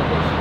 of this.